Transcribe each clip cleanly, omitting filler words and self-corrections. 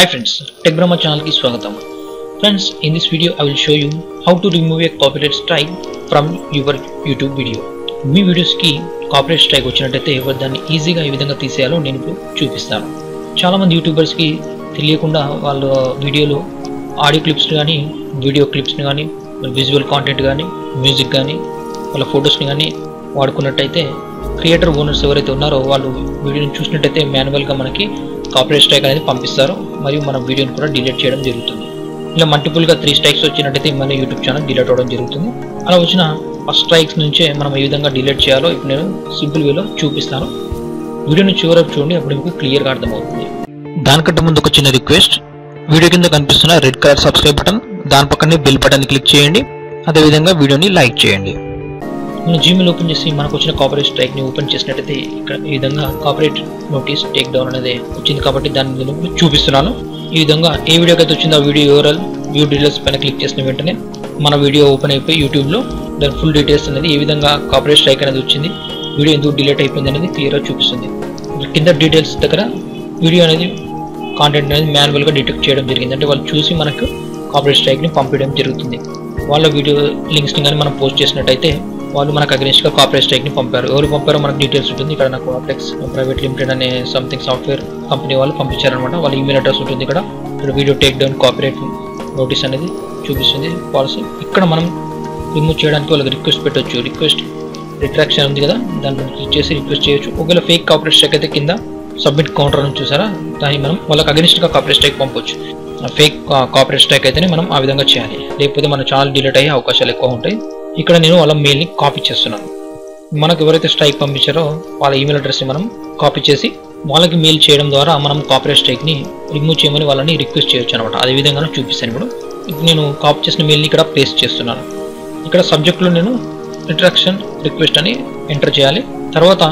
Hi friends, Tech Brahma channel ki swagatam. Friends, in this video I will show you how to remove a copyright strike from your YouTube video. మీ videos కి copyright strike వచ్చినట్లయితే దాన్ని ఈజీగా ఈ విధంగా తీసేయాలో నేను మీకు చూపిస్తాను. చాలా మంది యూట్యూబర్స్ కి తెలియకుండా వాళ్ళ వీడియోలో ఆడియో క్లిప్స్ గాని వీడియో క్లిప్స్ గాని విజువల్ కంటెంట్ గాని మ్యూజిక్ గాని వాళ్ళ ఫోటోస్ ని గాని వాడుకున్నట్లయితే క్రియేటర్ ఓనర్స్ ఎవరైతే ఉన్నారో వాళ్ళు వీడియోని చూసినట్లయితే మాన్యువల్ గా మనకి కాపీరైట్ స్ట్రైక్ అనేది పంపిస్తారు. మరియు మన వీడియోని కూడా డిలీట్ చేయడం జరుగుతుంది. ఇలా మల్టిపుల్ గా 3 స్ట్రైక్స్ వచ్చినట్లయితే మన YouTube ఛానల్ డిలీట్ అవడం జరుగుతుంది. అలా వచ్చిన ఫస్ట్ స్ట్రైక్స్ నుంచే మనం ఏ విధంగా డిలీట్ చేయాలో ఇప్పుడు నేను సింపుల్ వేలో చూపిస్తాను. వీడియోని చివరి వరకు చూడండి, అప్పుడు మీకు క్లియర్ గా అర్థమవుతుంది. దానికంటే ముందు ఒక చిన్న రిక్వెస్ట్, వీడియో కింద కనిపిస్తున్న రెడ్ కలర్ సబ్స్క్రైబ్ బటన్, దాని పక్కనే బెల్ బటన్ ని క్లిక్ చేయండి. అదే విధంగా వీడియోని లైక్ చేయండి. మనం జీమెయిల్ ఓపెన్ చేసి మనకు వచ్చిన కాపీరైట్ స్ట్రైక్ ని ఓపెన్ చేసినట్లయితే ఇక్కడ ఈ విధంగా కాపీరైట్ నోటీస్ టేక్ డౌన్ అనేది వచ్చింది, కాబట్టి దాన్ని నేను చూపిస్తున్నాను. ఈ విధంగా ఏ వీడియోకి అయితే వచ్చిందో ఆ వీడియో యూఆర్ఎల్ వ్యూ డీటెయిల్స్ పైన క్లిక్ చేసిన వెంటనే మన వీడియో ఓపెన్ అయిపోయి యూట్యూబ్లో దాని ఫుల్ డీటెయిల్స్ అనేది ఏ విధంగా కాపీరైట్ స్ట్రైక్ అనేది వచ్చింది, వీడియో ఎందుకు డిలీట్ అయిపోయింది అనేది క్లియర్గా చూపిస్తుంది. కింద డీటెయిల్స్ దగ్గర వీడియో అనేది కాంటెంట్ అనేది మాన్యువల్గా డిటెక్ట్ చేయడం జరిగింది. అంటే వాళ్ళు చూసి మనకు కాపీరైట్ స్ట్రైక్ని పంపించడం జరుగుతుంది. వాళ్ళ వీడియో లింక్స్ని కానీ మనం పోస్ట్ చేసినట్టయితే వాళ్ళు మనకు అగెన్స్ట్ గా కాపీరైట్ స్ట్రైక్ ని పంపారు. ఎవరు పంపారో మనకు డీటెయిల్స్ ఉంటుంది. ఇక్కడ నాకు అప్లెక్స్ ప్రైవేట్ లిమిటెడ్ అనే సంథింగ్ సాఫ్ట్వేర్ కంపెనీ వాళ్ళు పంపించారనమాట. వాళ్ళ ఈమెయిల్ అడ్రస్ ఉంటుంది. ఇక్కడ video take down copyright notice అనేది చూపిస్తుంది పాలసీ. ఇక్కడ మనం రిమూవ్ చేయడానికి వాళ్ళకి రిక్వెస్ట్ పెట్టవచ్చు. రిక్వెస్ట్ రిట్రాక్షన్ ఉంది కదా, దాన్ని క్లిక్ చేసి రిక్వెస్ట్ చేయొచ్చు. ఒకవేళ ఫేక్ కాపీరైట్ స్ట్రైక్ అయితే కింద సబ్మిట్ కౌంటర్ అని చూసారా, దాన్ని మనం వాళ్ళకి అగెన్స్ట్ గా కాపీరైట్ స్ట్రైక్ పంపొచ్చు. ఫేక్ కాపీరైట్ స్ట్రైక్ అయితేనే మనం ఆ విధంగా చేయాలి, లేకపోతే మన ఛానల్ డిలీట్ అయ్యే అవకాశాలు ఎక్కువ ఉంటాయి. ఇక్కడ నేను వాళ్ళ మెయిల్ని కాపీ చేస్తున్నాను. మనకు ఎవరైతే స్ట్రైక్ పంపించారో వాళ్ళ ఈమెయిల్ అడ్రస్ని మనం కాపీ చేసి వాళ్ళకి మెయిల్ చేయడం ద్వారా మనం కాపీరైట్ స్ట్రైక్ని రిమూవ్ చేయమని వాళ్ళని రిక్వెస్ట్ చేయొచ్చు అనమాట. అదే విధంగా చూపిస్తాను. ఇప్పుడు నేను కాపీ చేసిన మెయిల్ని ఇక్కడ పేస్ట్ చేస్తున్నాను. ఇక్కడ సబ్జెక్ట్లో నేను రిట్రాక్షన్ రిక్వెస్ట్ అని ఎంటర్ చేయాలి. తర్వాత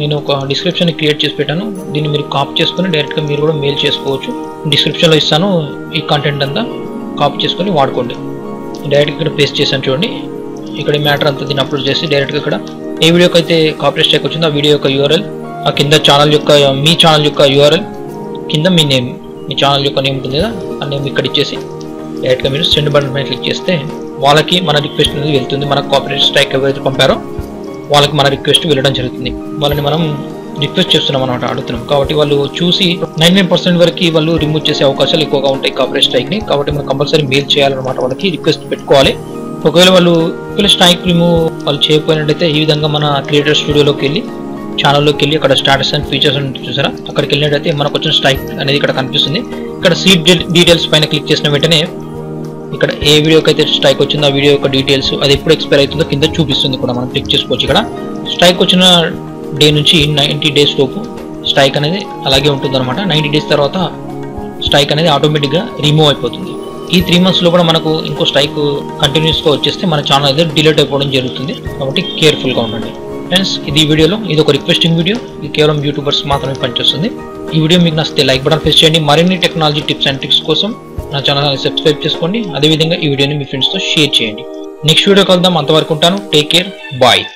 నేను ఒక డిస్క్రిప్షన్ క్రియేట్ చేసి పెట్టాను. దీన్ని మీరు కాపీ చేసుకుని డైరెక్ట్గా మీరు కూడా మెయిల్ చేసుకోవచ్చు. డిస్క్రిప్షన్లో ఇస్తాను, ఈ కంటెంట్ అంతా కాపీ చేసుకొని వాడుకోండి. డైరెక్ట్గా ఇక్కడ పేస్ట్ చేశాను చూడండి. ఇక్కడ మ్యాటర్ అంతా దీన్ని అప్లోడ్ చేసి డైరెక్ట్గా ఇక్కడ ఏ వీడియోకి అయితే కాపీరైట్ స్ట్రైక్ వచ్చిందో ఆ వీడియో యొక్క యూఆర్ఎల్, ఆ కింద ఛానల్ యొక్క మీ ఛానల్ యొక్క యూఆర్ఎల్, కింద మీ నేమ్, మీ ఛానల్ యొక్క నేమ్ ఉంటుంది కదా ఆ నేమ్ ఇక్కడ ఇచ్చేసి డైరెక్ట్గా మీరు సెండ్ బటన్ పైన క్లిక్ చేస్తే వాళ్ళకి మన రిక్వెస్ట్ అనేది వెళ్తుంది. మనకు కాపీరైట్ స్ట్రైక్ ఎవరైతే పంపారో వాళ్ళకి మన రిక్వెస్ట్ వెళ్ళడం జరుగుతుంది. వాళ్ళని మనం రిక్వెస్ట్ చేస్తున్నాం అనమాట, అడుగుతున్నాం. కాబట్టి వాళ్ళు చూసి 99% వరకు వాళ్ళు రిమూవ్ చేసే అవకాశాలు ఎక్కువగా ఉంటాయి కాపీరైట్ స్ట్రైక్ని. కాబట్టి మనం కంపల్సరీ మెయిల్ చేయాలన్నమాట, వాళ్ళకి రిక్వెస్ట్ పెట్టుకోవాలి. ఒకవేళ వాళ్ళు స్ట్రైక్ రిమూవ్ వాళ్ళు చేయకపోయినట్టయితే ఈ విధంగా మన క్రియేటర్ స్టూడియోలోకి వెళ్ళి ఛానల్లోకి వెళ్ళి అక్కడ స్టాటస్ అండ్ ఫీచర్స్ అని చూసారా, అక్కడికి వెళ్ళినట్టయితే మనకు వచ్చిన స్ట్రైక్ అనేది ఇక్కడ కనిపిస్తుంది. ఇక్కడ సీట్ డీటెయిల్స్ పైన క్లిక్ చేసిన వెంటనే ఇక్కడ ఏ వీడియోకి అయితే స్ట్రైక్ వచ్చిందో ఆ వీడియో యొక్క డీటెయిల్స్ అది ఎప్పుడు ఎక్స్పైర్ అవుతుందో కింద చూపిస్తుంది. కూడా మనం క్లిక్ చేసుకోవచ్చు. ఇక్కడ స్ట్రైక్ వచ్చిన డే నుంచి 90 days లోపు స్ట్రైక్ అనేది అలాగే ఉంటుంది అనమాట. 90 days తర్వాత స్ట్రైక్ అనేది ఆటోమేటిక్గా రిమూవ్ అయిపోతుంది. ఈ 3 months లో కూడా మనకు ఇంకో స్ట్రైక్ కంటిన్యూస్గా వచ్చేస్తే మన ఛానల్ అయితే డిలీట్ అయిపోవడం జరుగుతుంది. కాబట్టి కేర్ఫుల్గా ఉండండి ఫ్రెండ్స్. ఇది వీడియోలో ఇది ఒక రిక్వెస్టింగ్ వీడియో. ఇది కేవలం యూట్యూబర్స్ మాత్రమే పనిచేస్తుంది. ఈ వీడియో మీకు నచ్చితే లైక్ బటన్ ప్రెస్ చేయండి. మరిన్ని టెక్నాలజీ టిప్స్ అండ్ ట్రిక్స్ కోసం నా ఛానల్ని సబ్స్క్రైబ్ చేసుకోండి. అదేవిధంగా ఈ వీడియోని మీ ఫ్రెండ్స్తో షేర్ చేయండి. నెక్స్ట్ వీడియో కలుద్దాం. అంతవరకు ఉంటాను. Take care. బాయ్.